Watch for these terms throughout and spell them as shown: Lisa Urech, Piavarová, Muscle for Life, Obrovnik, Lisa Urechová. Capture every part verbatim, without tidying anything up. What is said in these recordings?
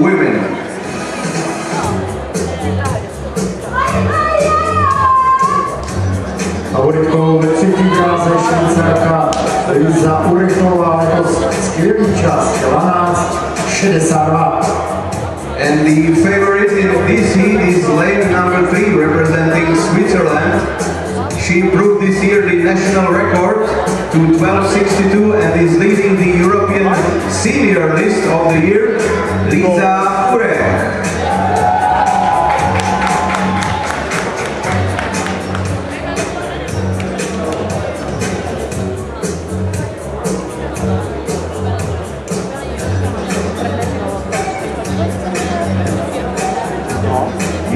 women. I would call the city transition Lisa Urechová letos skvělý čas dvanáct šedesát dva. And the favorite in this heat is lane number three, representing Switzerland. She improved this year the national record to twelve sixty-two and is leading the European senior list of the year, Lisa Urech.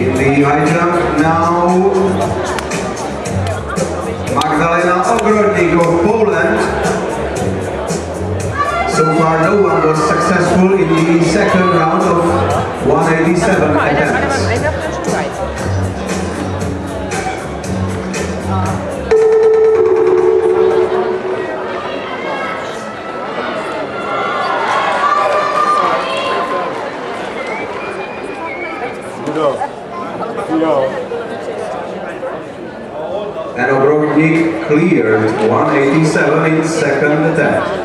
In the high jump now, Magdalena Obrovnik of Poland. So far no one was successful in the second round of one eighty-seven attempts. And Obrovnik cleared one eighty-seven in second attempt.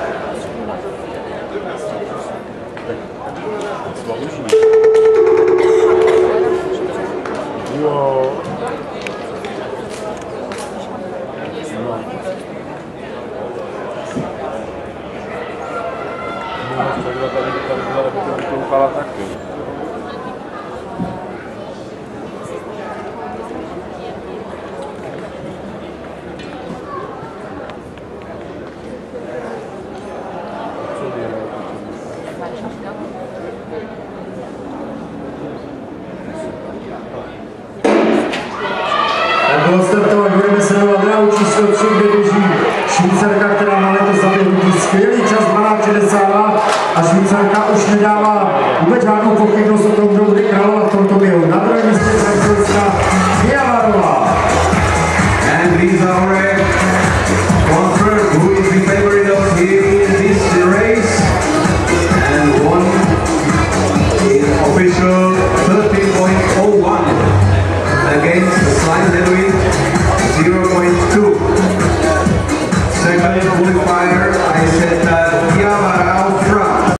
Dostartovat budeme sledovat dráhu číslo tři, kde běží Švýcarka, která má letos za pětí skvělý čas dvanáct šedesát dva a Švýcarka už nedává vůbec žádnou pochybnost o tom, kdo bude královat v tomto běhu. Na druhém místě francouzská Piavarová. And Lisa Urech confirmed who is the favorite of here in this race and won in official thirty point oh one.